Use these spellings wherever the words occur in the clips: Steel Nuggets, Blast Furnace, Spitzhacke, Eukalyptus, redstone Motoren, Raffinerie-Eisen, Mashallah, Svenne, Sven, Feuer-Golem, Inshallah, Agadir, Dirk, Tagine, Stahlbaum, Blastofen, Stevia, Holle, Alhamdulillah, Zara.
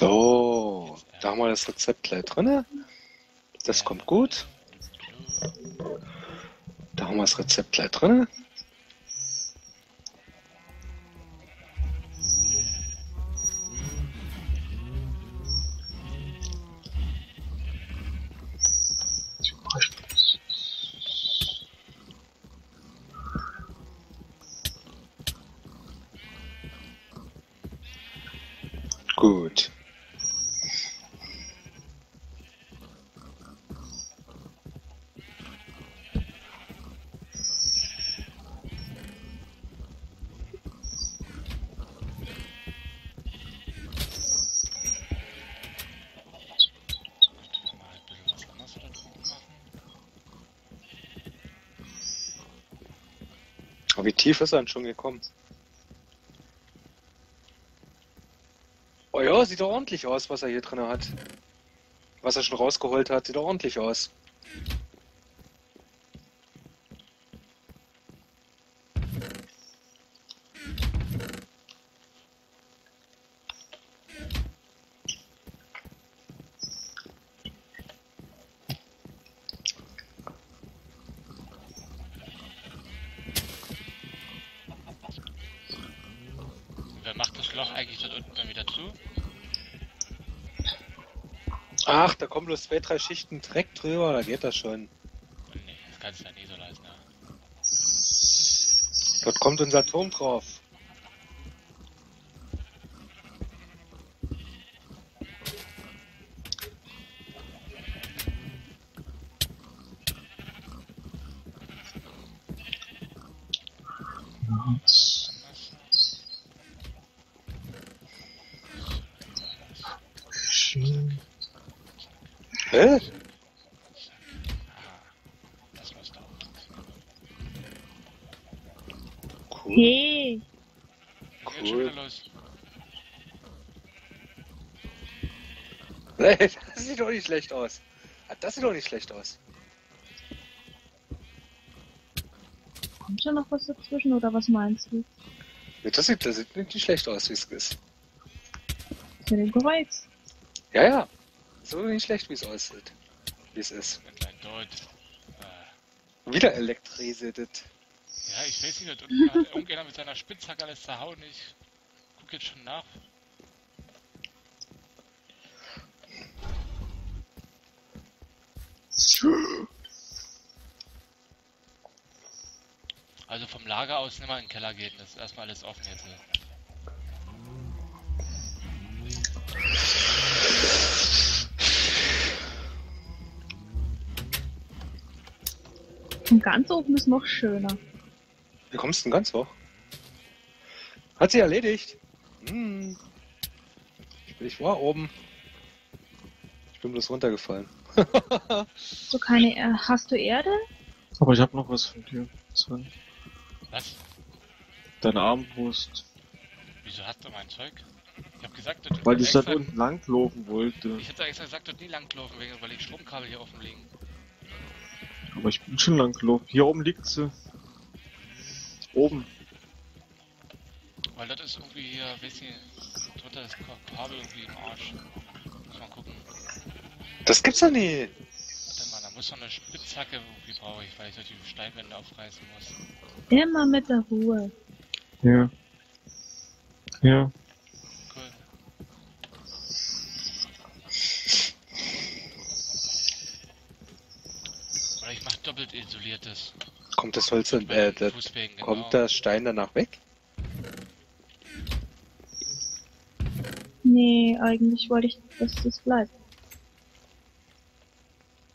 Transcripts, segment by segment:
So, da haben wir das Rezept gleich drin. Das kommt gut. Da haben wir das Rezept gleich drin. Gut. Aber wie tief ist er denn schon gekommen? Ja, sieht doch ordentlich aus, was er hier drin hat. Was er schon rausgeholt hat, sieht doch ordentlich aus. Wer macht das Loch eigentlich dort unten dann wieder zu? Ach, da kommen bloß 2-3 Schichten Dreck drüber, da geht das schon. Oh nee, das kannst du ja nie so leisten. Ne? Dort kommt unser Turm drauf. Hä? Cool. Hey. Cool. Das sieht doch nicht schlecht aus. Das sieht doch nicht schlecht aus. Kommt schon noch was dazwischen oder was meinst du? Ja, das sieht nicht schlecht aus, wie es ist. Für den Gereiz. Ja, ja. So nicht schlecht, wie es aussieht. Wie es ist. Wieder elektrisiert. Ja, ich weiß nicht, dort unten hat mit seiner Spitzhacke alles zerhauen. Ich gucke jetzt schon nach. Also vom Lager aus nicht mal in den Keller gehen. Das ist erstmal alles offen jetzt. Und ganz oben ist noch schöner. Wie kommst du denn ganz hoch? Hat sie erledigt. Hm. Ich war oben. Ich bin bloß runtergefallen. So keine hast du Erde? Aber ich hab noch was von dir, Sven. Was? Deine Armbrust. Wieso hast du mein Zeug? Ich hab gesagt, dass weil ich da unten langlaufen wollte. Ich hätte extra gesagt, dort nie langlaufen, weil ich Stromkabel hier offen liegen. Aber ich bin schon lang gelaufen. Hier oben liegt sie. Oben. Weil das ist irgendwie hier, weiß nicht, drunter ist Kabel irgendwie im Arsch. Muss mal gucken. Das gibt's doch nie! Warte mal, da muss noch eine Spitzhacke irgendwie brauche ich, weil ich solche Steinwände aufreißen muss. Immer mit der Ruhe. Ja. Ja. Doppelt isoliertes. Kommt das Holz und das Fußwegen, genau. Kommt der Stein danach weg? Nee, eigentlich wollte ich, dass das bleibt.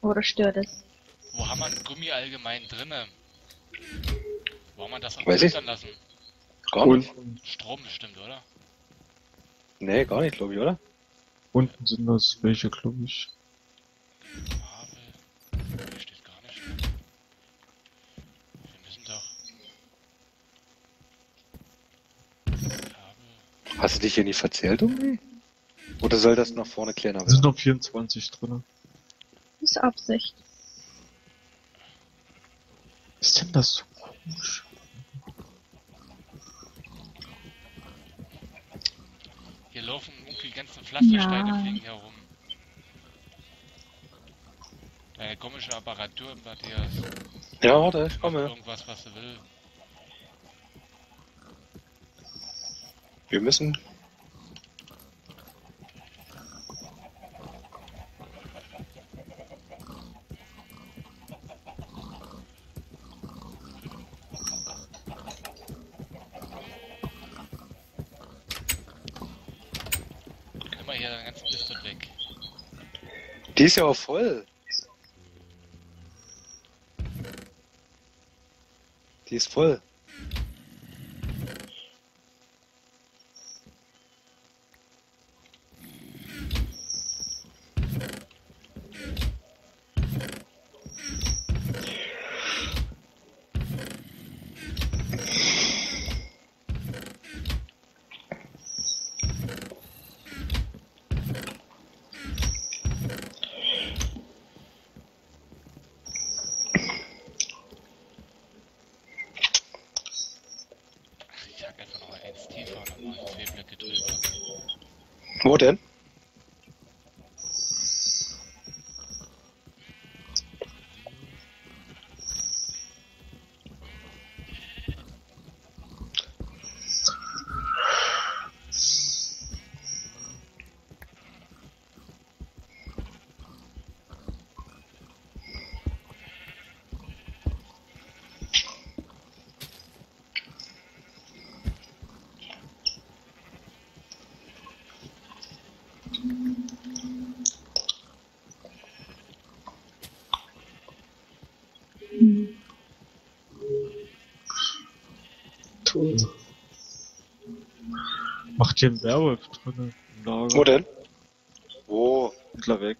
Oder stört es? Wo haben wir ein Gummi allgemein drinne? Wo haben wir das auch filtern lassen? Gar nicht. Strom bestimmt, oder? Nee, gar nicht, glaube ich, oder? Unten sind das welche, glaube ich. Hast du dich hier nicht verzählt irgendwie? Oder soll das nach vorne kleiner werden? Es sind noch 24 drin. Das ist Absicht. Ist denn das so komisch? Hier laufen um die ganzen Pflastersteine fliegen herum. Deine komische Apparatur, Matthias. Ja, warte, ich komme. Irgendwas, was du willst. Wir müssen. Können wir hier den ganzen Mist weg? Die ist ja auch voll. Die ist voll. Wo denn? Macht hier ein Werwolf drin. Wo denn? Wo? Mittler weg.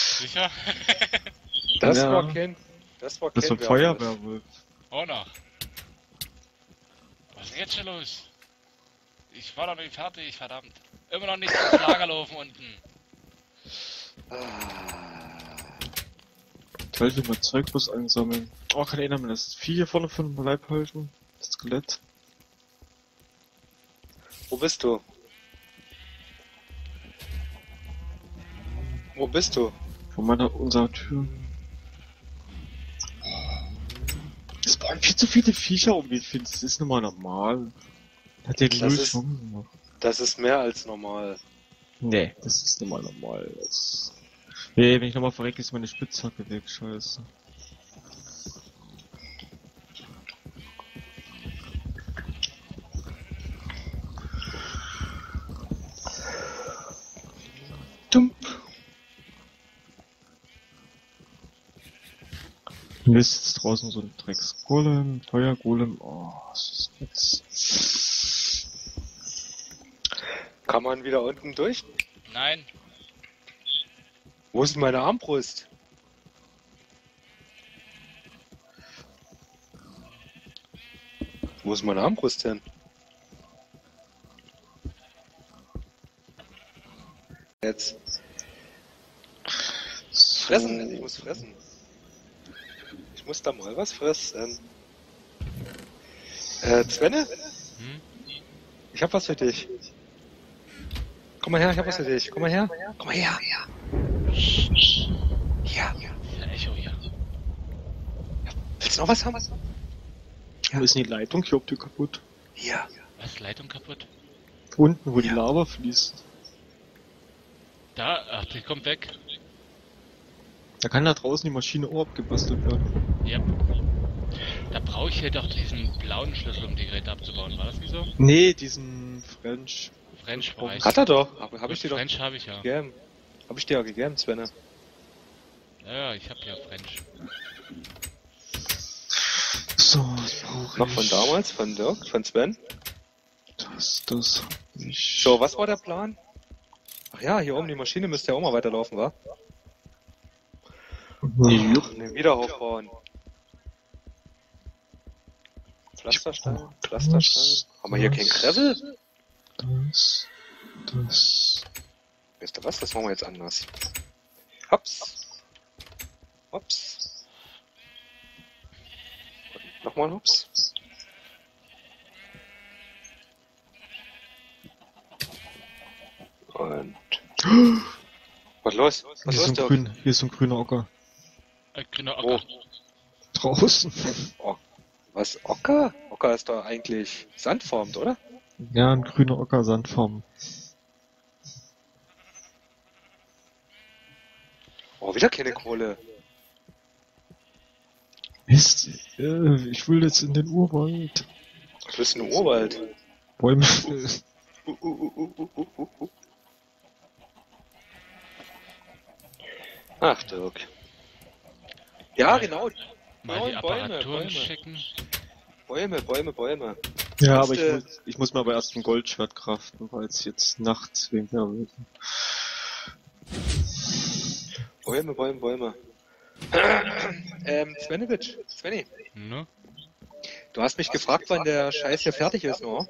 Sicher? Das war kein. Das war kein. Das war Feuerwerwolf. Oh noch. Was ist denn jetzt schon los? Ich war doch nicht fertig, verdammt. Immer noch nicht ins Lager laufen unten. Ich wollte mal Zeugfuß einsammeln. Oh, kann einer mir das Vieh hier vorne von dem Leib halten? Das Skelett. Wo bist du? Wo bist du? Vor meiner, unserer Tür. Es waren viel zu viele Viecher um mich, das ist nun mal normal. Hat der Louis schon gemacht. Das ist mehr als normal. Nee, das ist nun mal normal. Nee, wenn ich nochmal verrecke, ist meine Spitzhacke weg, scheiße. Dump. Mist, draußen so ein Drecksgolem, Feuer-Golem, oh, das ist nix. Kann man wieder unten durch? Nein. Wo ist denn meine Armbrust? Wo ist meine Armbrust denn? Jetzt. So. Fressen, ich muss fressen. Ich muss da mal was fressen. Svenne? Hm? Ich hab was für dich. Komm mal her, ich hab was für dich. Komm mal her. Komm mal her. Ja, ja. Echo, ja. Willst du noch was haben? Wo ist denn die Leitung? Ich hab die kaputt. Ja. Was? Leitung kaputt? Unten, wo die Lava fließt. Da? Ach, die kommt weg. Da kann da draußen die Maschine auch abgebastelt werden. Ja. Da brauche ich ja doch diesen blauen Schlüssel, um die Geräte abzubauen. War das nicht so? Nee, diesen French. French Fries. Hat er doch. Hab ich dir doch. French habe ich ja. Gern. Hab ich dir ja gegeben, Svenne. Ja, ich hab ja French. So, noch von damals, von Dirk, von Sven. Das. So, was war der Plan? Ach ja, hier oben die Maschine müsste ja auch mal weiterlaufen, wa? Mhm. Ach, ne, wieder aufbauen. Pflasterstein, Pflasterstein. Haben wir hier kein Gravel? Das. Wisst ihr was? Das machen wir jetzt anders. Hops! Hops! nochmal, ups. Und... Was los? Was ist los, Dirk? Hier ist so ein grüner Ocker. Ein grüner Ocker. Wo? Draußen. Was? Ocker? Ocker ist doch eigentlich sandformt, oder? Ja, ein grüner Ocker sandformt. Oh, wieder keine Kohle. Mist, ich will jetzt in den Urwald. Was willst du in den Urwald? Bäume. Ach, Dirk. Ja, genau. Mal die Apparaturen schicken. Bäume. Ja, aber ich muss mal aber erst ein Goldschwert craften, weil es jetzt nachts wegen der Welt. Bäume. Svenne. Ne? Du hast mich gefragt, wann der Scheiß hier fertig ist, oder?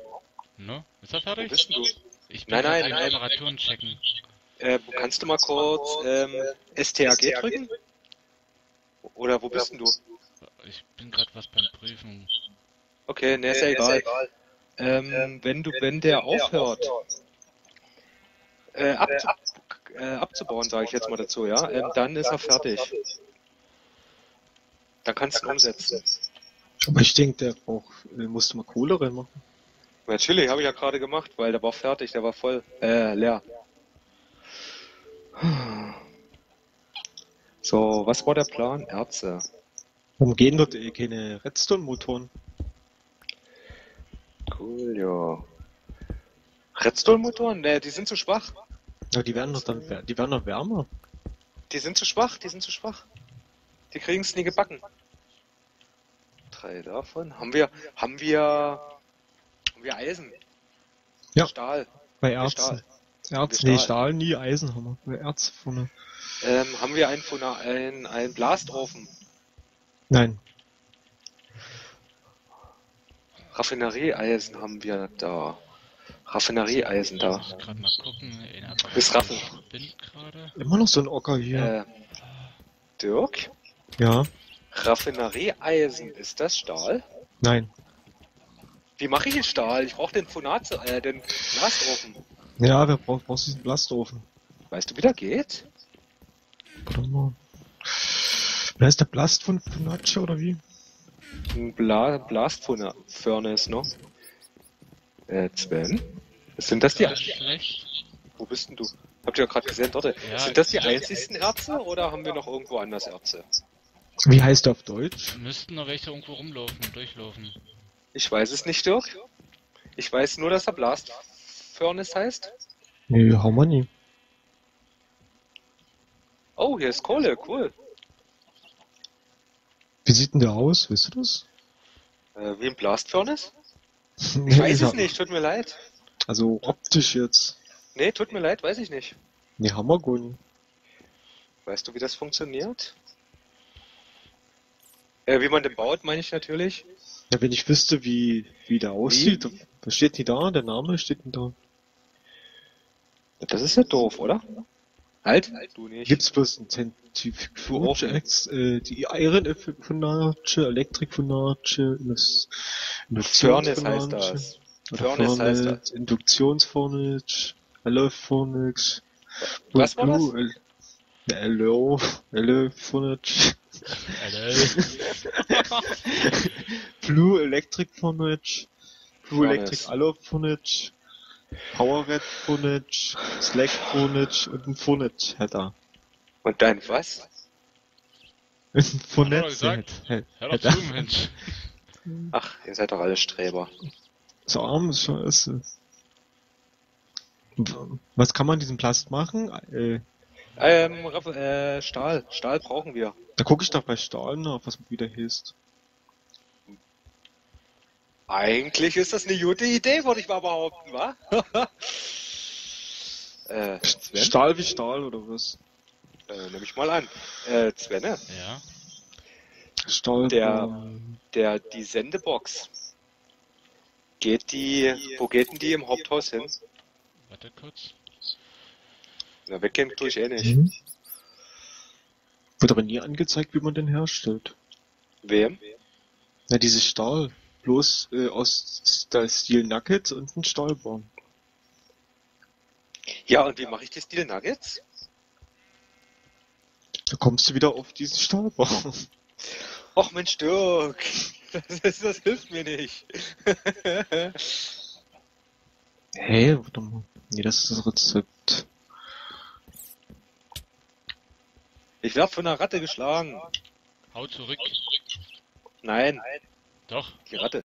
Ne? Ist er fertig? Wo bist denn du? Ich bin nein, an den Apparaturen checken. Kannst du mal kurz STAG drücken? Oder wo bist denn du? Ich bin gerade was beim Prüfen. Okay, ne, ist ja egal. Wenn der aufhört, abzubauen, sage ich jetzt mal dazu, ja, dann ist er fertig. Dann kannst du ihn umsetzen. Aber ich denke, der braucht, musst du mal Kohle reinmachen. Natürlich, habe ich ja gerade gemacht, weil der war fertig, der war voll, leer. So, was war der Plan? Erze. Warum gehen dort keine redstone Motoren? Cool, ja. Redstone Motoren? Ne, die sind zu schwach. Ja, die werden doch wärmer. Die sind zu schwach. Die kriegen es nie gebacken. 3 davon. Haben wir Eisen? Ja. Stahl. Bei Erzen. Erz, nee, Stahl nie, Eisen haben wir. Erzpfanne. Haben wir einen Blastofen? Nein. Raffinerie-Eisen haben wir da. Raffinerie-Eisen da. Ich muss gerade mal gucken. Bis Raffel. Immer noch so ein Ocker hier. Dirk? Ja? Raffinerie-Eisen, ist das Stahl? Nein. Wie mache ich den Stahl? Ich brauche den Blastofen. Ja, wer brauchst diesen Blastofen? Weißt du, wie der geht? Warte mal. Wer ist der Blast von Furnace oder wie? Ein Blast Furnace, ne? Sven? Sind das die einzigen? Wo bist denn du? Habt ihr ja gerade gesehen, dort. Ja, sind das die einzigsten Erze oder haben wir noch irgendwo anders Erze? Wie heißt der auf Deutsch? Müssten noch welche irgendwo rumlaufen, durchlaufen. Ich weiß es nicht, Dirk. Ich weiß nur, dass der Blast Furnace heißt. Nö, nee, haben wir nie. Oh, hier ist Kohle, cool. Wie sieht denn der aus, weißt du das? Wie ein Blast Furnace? Ich weiß es nicht, tut mir leid. Also optisch jetzt. Nee, tut mir leid, weiß ich nicht. Nee, Hammergun. Weißt du, wie das funktioniert? Wie man den baut, meine ich natürlich. Ja, wenn ich wüsste, wie der aussieht. Das steht nicht da, der Name steht nicht da. Das ist ja doof, oder? Halt, du nicht. Gibt's bloß ein Scientific Forge, die Iron Furnace, Electric Furnace, Furnace heißt das. Furnace heißt das. Induktionsfurnace, Hello Furnace. Was war das? Hello Furnace. Hello. Blue Electric Furnace, Blue Electric Allo Furnace. Power Red Furnace, Slack Furnace und ein Furnace Header. Und dein was? Ein Furnace Header. Hör doch zu, Mensch. Ach, ihr seid doch alle Streber. So arm ist Scheiße. Was kann man diesem Plast machen? Stahl. Stahl brauchen wir. Da gucke ich doch bei Stahl nach, was wieder hieß. Eigentlich ist das eine gute Idee, würde ich mal behaupten, wa? Stahl wie Stahl, oder was? Nehme ich mal an. Svenne? Ja? Stahl... Die Sendebox. Wo geht denn die im Haupthaus hin? Warte kurz. Na, weggehen tue ich eh nicht. Mhm. Wird aber nie angezeigt, wie man den herstellt. Wem? Na, dieses Stahl. Bloß aus Steel Nuggets und ein Stahlbaum. Ja, und wie mache ich die Steel Nuggets? Da kommst du wieder auf diesen Stahlbaum. Och Mensch, Dirk. Das hilft mir nicht. Hey, warte mal. Nee, das ist das Rezept. Ich werde von einer Ratte geschlagen. Hau zurück. Nein. Doch. Die Ratte.